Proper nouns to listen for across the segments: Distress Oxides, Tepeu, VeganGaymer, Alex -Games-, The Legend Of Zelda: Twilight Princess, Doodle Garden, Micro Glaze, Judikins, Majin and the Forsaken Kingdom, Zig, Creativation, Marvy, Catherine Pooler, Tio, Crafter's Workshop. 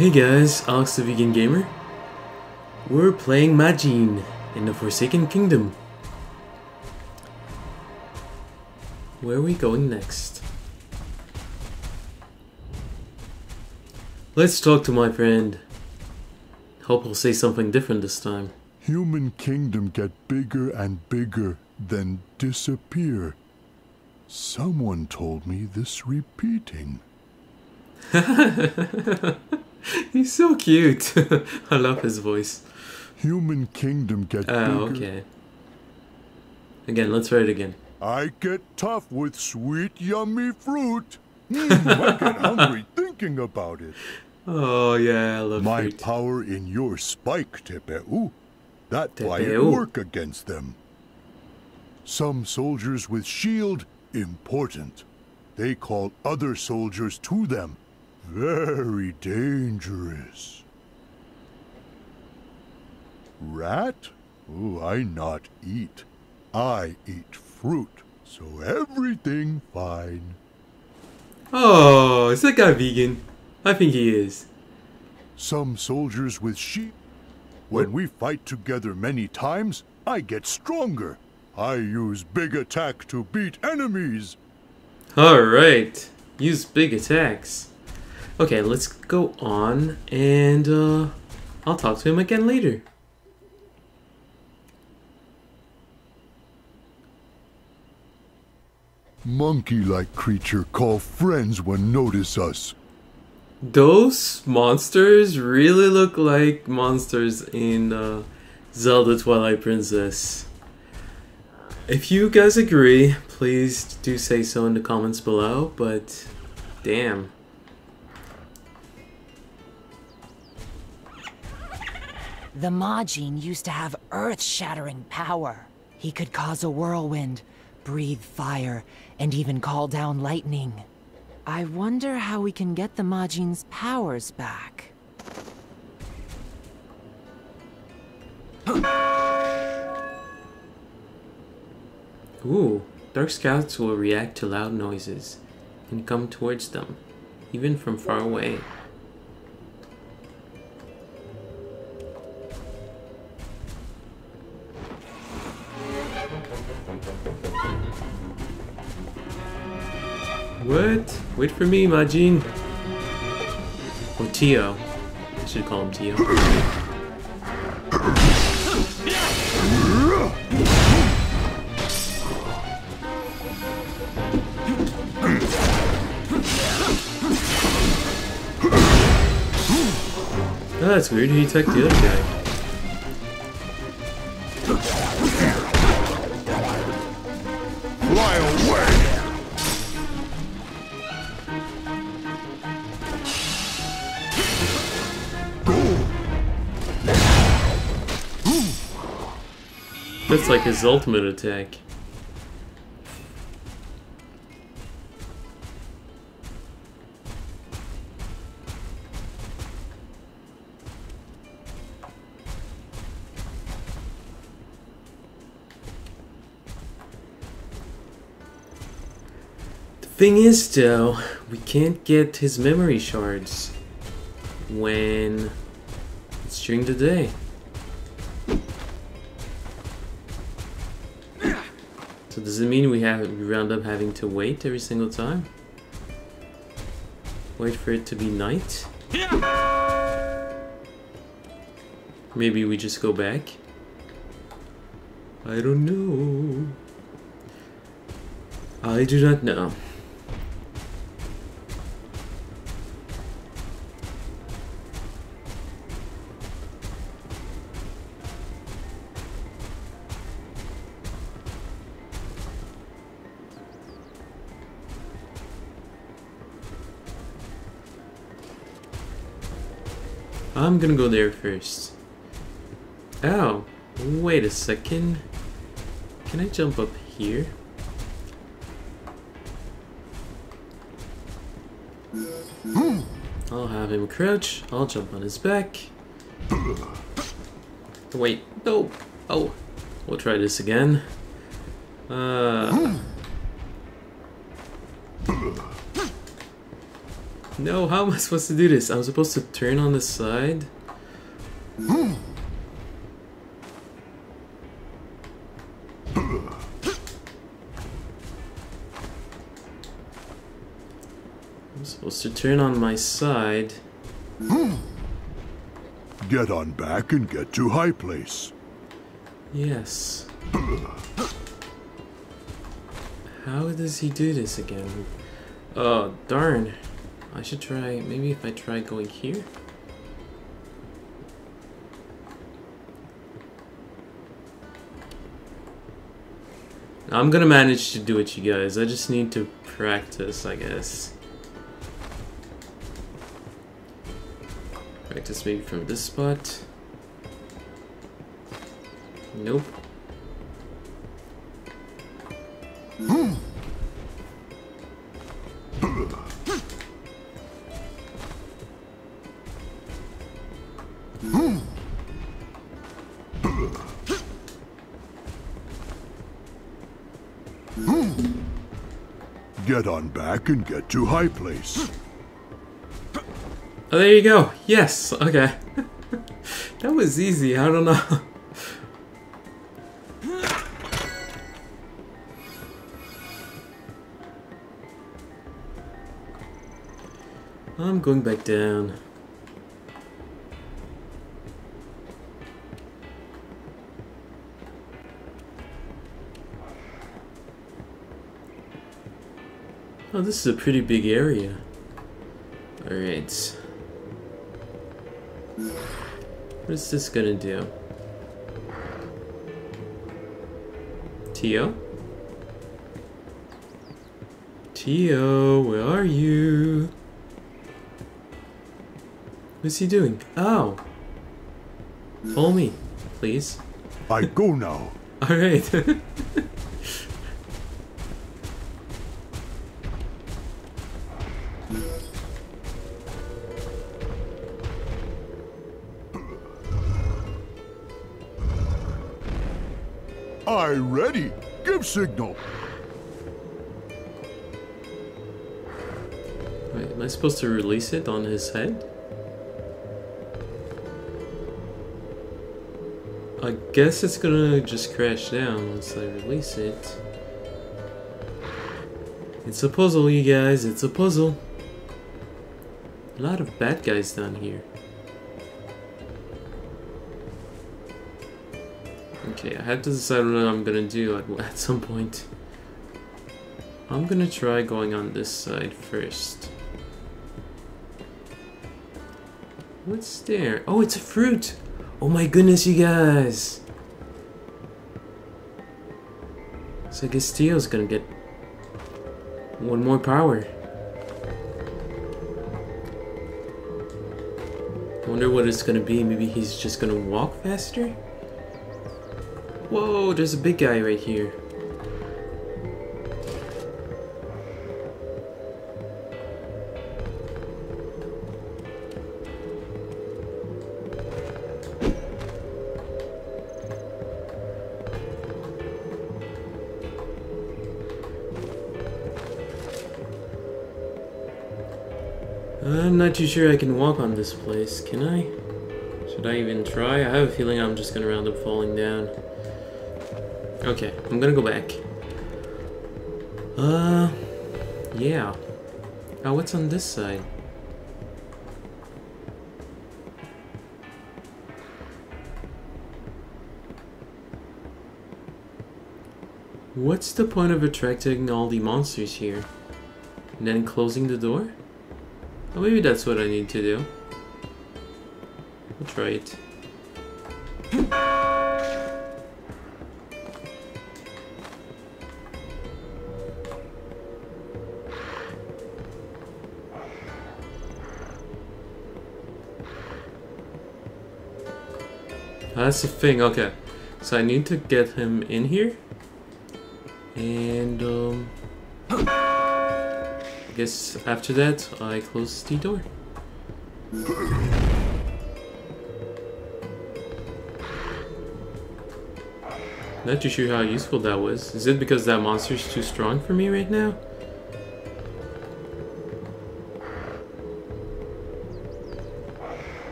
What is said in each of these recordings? Hey guys, Alex the Vegan Gamer. We're playing Majin in the Forsaken Kingdom. Where are we going next? Let's talk to my friend. Hope he'll say something different this time. Human kingdom get bigger and bigger, then disappear. Someone told me this repeating. He's so cute. I love his voice. Human kingdom get bigger. Okay. Again, let's try it again. I get tough with sweet yummy fruit. I get hungry thinking about it. Oh yeah, I love my fruit. Power in your spike, Tepeu. That's why it work against them. Some soldiers with shield important. They call other soldiers to them. Very dangerous. Rat? Oh, I not eat. I eat fruit, so everything fine. Oh, is that guy vegan? I think he is. Some soldiers with sheep. When we fight together many times, I get stronger. I use big attack to beat enemies. Alright, use big attacks. Okay, let's go on and I'll talk to him again later. Monkey-like creature call friends when notice us. Those monsters really look like monsters in Zelda Twilight Princess. If you guys agree, please do say so in the comments below, but damn. The Majin used to have earth-shattering power. He could cause a whirlwind, breathe fire, and even call down lightning. I wonder how we can get the Majin's powers back. Ooh, dark scouts will react to loud noises and come towards them, even from far away. What? Wait for me, Majin. Or Tio. I should call him Tio. Oh, that's weird. He attacked the other guy. That's like his ultimate attack. The thing is, though, we can't get his memory shards when it's during the day. So does it mean we round up having to wait every single time? Wait for it to be night? Maybe we just go back? I don't know. I do not know. I'm gonna go there first. Oh, wait a second. Can I jump up here? I'll have him crouch. I'll jump on his back. Wait, no. Oh, we'll try this again. No, how am I supposed to do this? I'm supposed to turn on the side? I'm supposed to turn on my side. Get on back and get to high place. Yes. How does he do this again? Oh, darn. I should try, maybe if I try going here? I'm gonna manage to do it, you guys. I just need to practice, I guess. Practice maybe from this spot. Nope. Get on back and get to high place. Oh, there you go. Yes. Okay. That was easy. I don't know. I'm going back down. Oh, this is a pretty big area. Alright. What is this gonna do? Tio? Tio, where are you? What's he doing? Oh! Follow me, please. I go now. Alright. I ready. Give signal. Wait, am I supposed to release it on his head? I guess it's gonna just crash down once I release it. It's a puzzle, you guys. It's a puzzle. A lot of bad guys down here. Okay, I have to decide what I'm gonna do at some point. I'm gonna try going on this side first. What's there? Oh, it's a fruit! Oh my goodness, you guys! So I guess Tio's gonna get one more power. I wonder what it's gonna be. Maybe he's just gonna walk faster? Whoa, there's a big guy right here. I'm not too sure I can walk on this place, can I? Should I even try? I have a feeling I'm just gonna round up falling down. Okay, I'm gonna go back. Yeah. Oh, what's on this side? What's the point of attracting all the monsters here? And then closing the door? Oh, maybe that's what I need to do. I'll try it. That's the thing, okay. So I need to get him in here. And, I guess after that, I close the door. Not too sure how useful that was. Is it because that monster's too strong for me right now?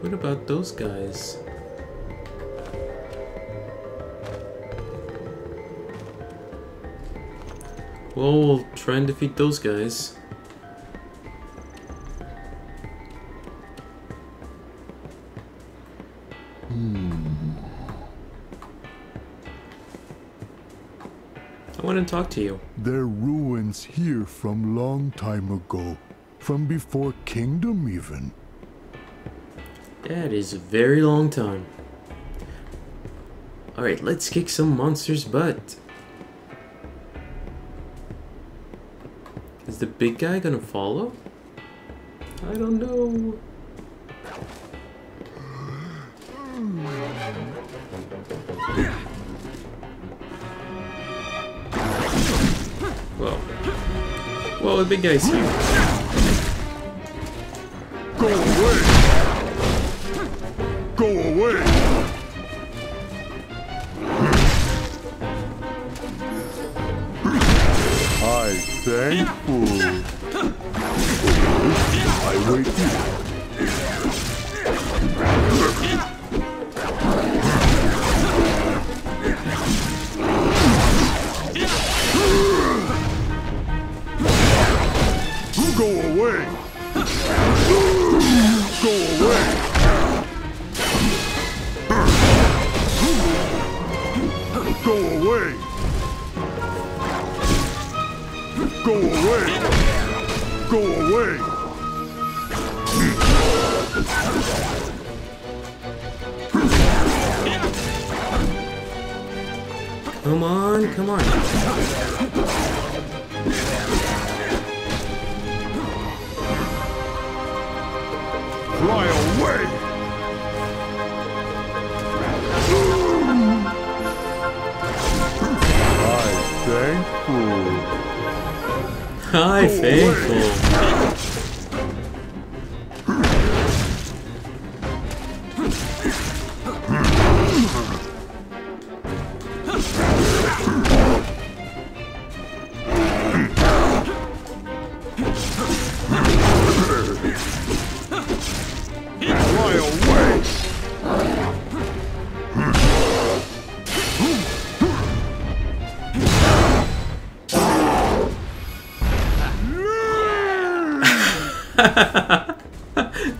What about those guys? Well, we'll try and defeat those guys. I want to talk to you. There are ruins here from long time ago. From before Kingdom, even. That is a very long time. Alright, let's kick some monsters' butt. Is the big guy gonna follow? I don't know. Whoa. Whoa, the big guy's here. Go away! Go away! I'm thankful. I wait here. Go away! Go away! Go away! Go away! Go away! Come on, come on! Fly away! Hi, thankful. Hi, thankful.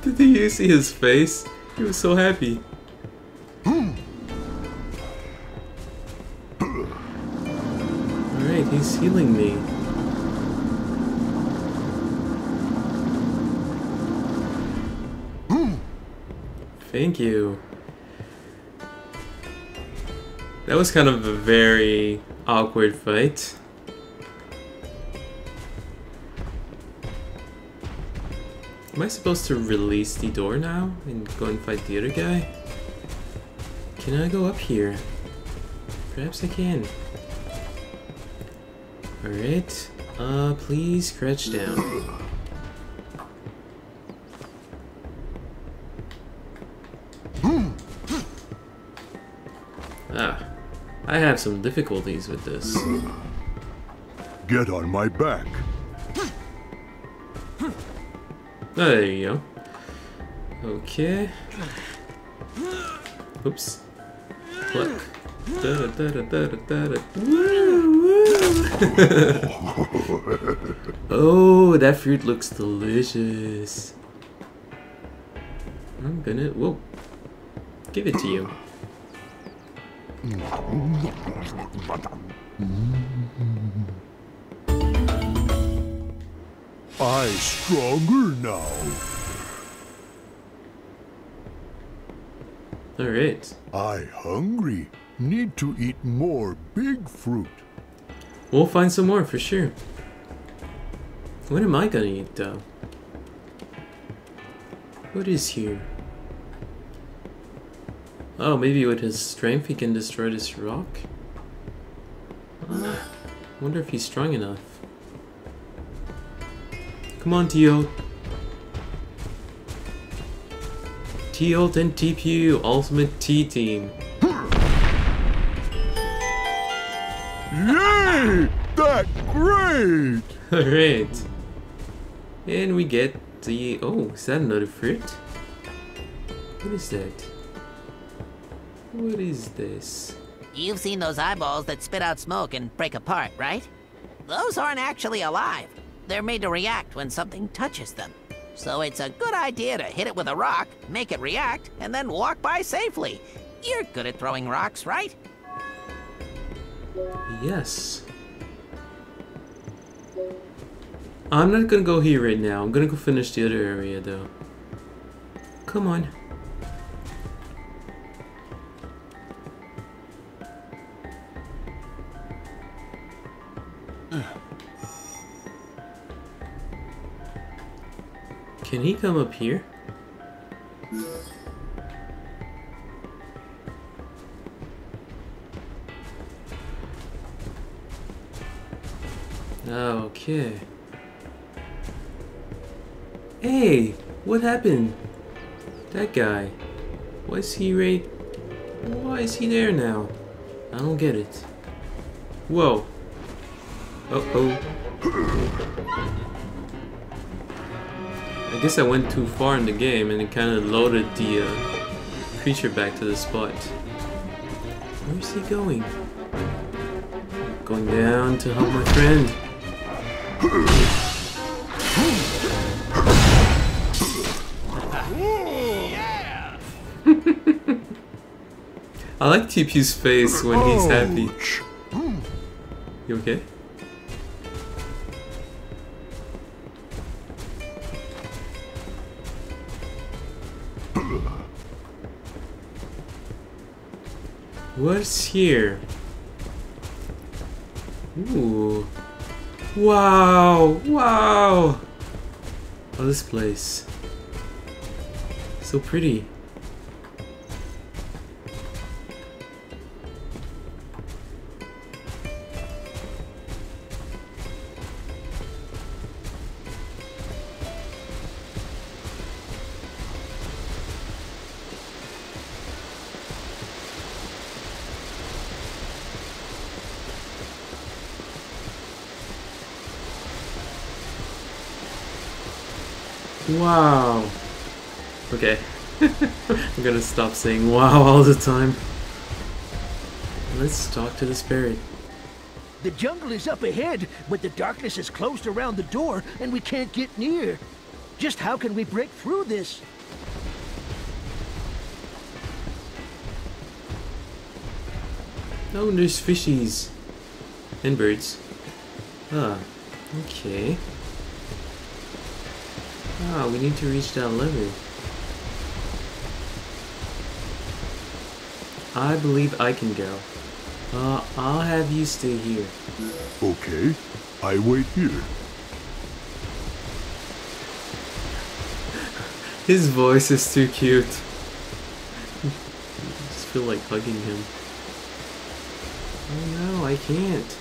Did you see his face? He was so happy. Alright, he's healing me. Thank you. That was kind of a very awkward fight. Am I supposed to release the door now and go and fight the other guy? Can I go up here? Perhaps I can. Alright. Please crouch down. I have some difficulties with this. Get on my back. Oh, there you go. Okay. Oops. Look. Da, da, da, da, da, da. Woo, woo. Oh, that fruit looks delicious. I'm gonna... Whoa. Give it to you. I'm stronger now. Alright. I'm hungry. Need to eat more big fruit. We'll find some more for sure. What am I gonna eat though? What is here? Oh, maybe with his strength he can destroy this rock? Wonder if he's strong enough. Come on, Tio. Tio and TPU, ultimate T team. Yay! That's great! Alright. And we get the... Oh, is that another fruit? What is that? What is this? You've seen those eyeballs that spit out smoke and break apart, right? Those aren't actually alive. They're made to react when something touches them. So it's a good idea to hit it with a rock, make it react, and then walk by safely. You're good at throwing rocks, right? Yes. I'm not gonna go here right now. I'm gonna go finish the other area though. Come on. Can he come up here? Okay. Hey, what happened? That guy. Why is he there now? I don't get it. Whoa. Uh-oh. I guess I went too far in the game and it kind of loaded the creature back to the spot. Where is he going? Going down to help my friend. I like TP's face when he's happy. You okay? What's here? Ooh. Wow! Wow! Oh, this place. So pretty. Wow. Okay. I'm gonna stop saying wow all the time. Let's talk to the spirit. The jungle is up ahead, but the darkness has closed around the door and we can't get near. Just how can we break through this? Oh, there's fishies. And birds. Ah, okay. Ah, we need to reach that level. I believe I can go. I'll have you stay here. Okay, I wait here. His voice is too cute. I just feel like hugging him. Oh no, I can't.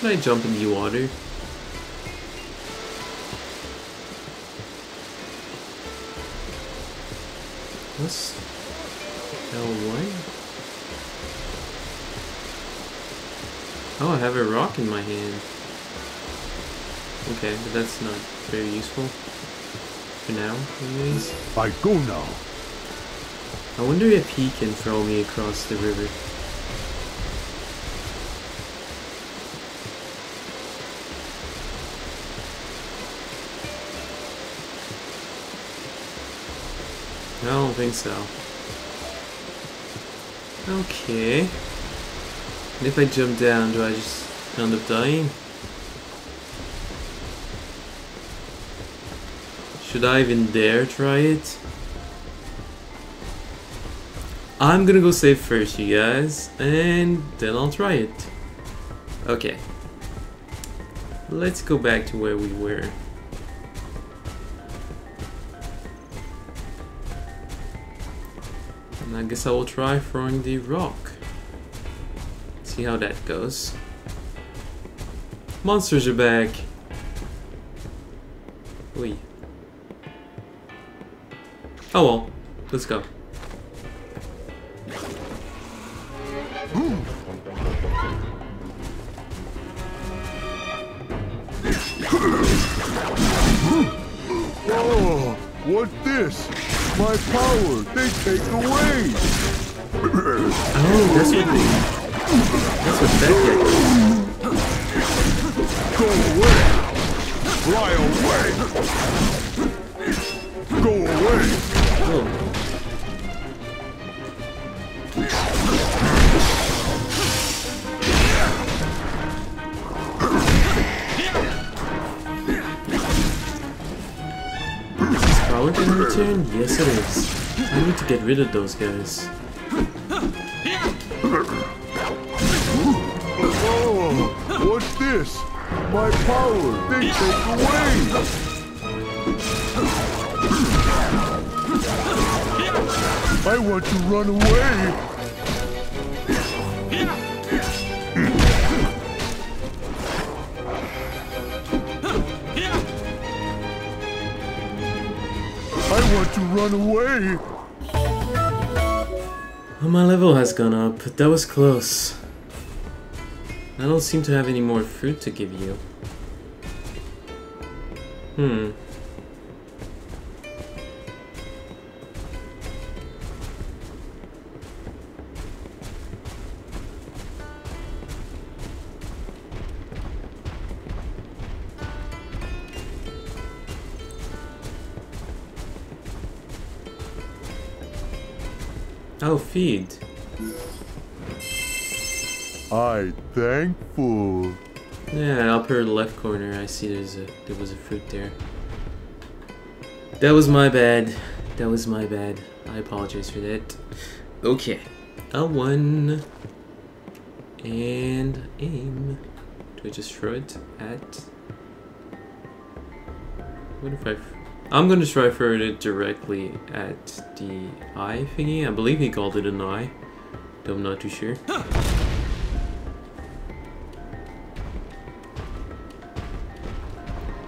Can I jump in the water? What's L1? Oh, I have a rock in my hand. Okay, but that's not very useful. For now, anyways. I go now. I wonder if he can throw me across the river. I don't think so. Okay. And if I jump down, do I just end up dying? Should I even dare try it? I'm gonna go save first, you guys, and then I'll try it. Okay. Let's go back to where we were. I guess I will try throwing the rock. See how that goes. Monsters are back. Wait. Oh well. Let's go. Oh, what this? My power, they take away! Oh, that's what that did. Go away! Fly away! Go away! Oh. Turn? Yes it is. I need to get rid of those guys. Oh, what's this? My power, they take away! I want to run away! I want to run away! Well, my level has gone up. That was close. I don't seem to have any more fruit to give you. Oh, feed. I thankful. Yeah, upper left corner. I see there was a fruit there. That was my bad. That was my bad. I apologize for that. Okay, L1 and aim. Do I just throw it at? What if I? I'm going to try for it directly at the eye thingy. I believe he called it an eye, though I'm not too sure.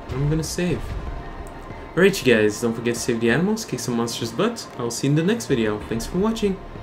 I'm going to save. Alright you guys, don't forget to save the animals, kick some monsters' butt. I'll see you in the next video. Thanks for watching.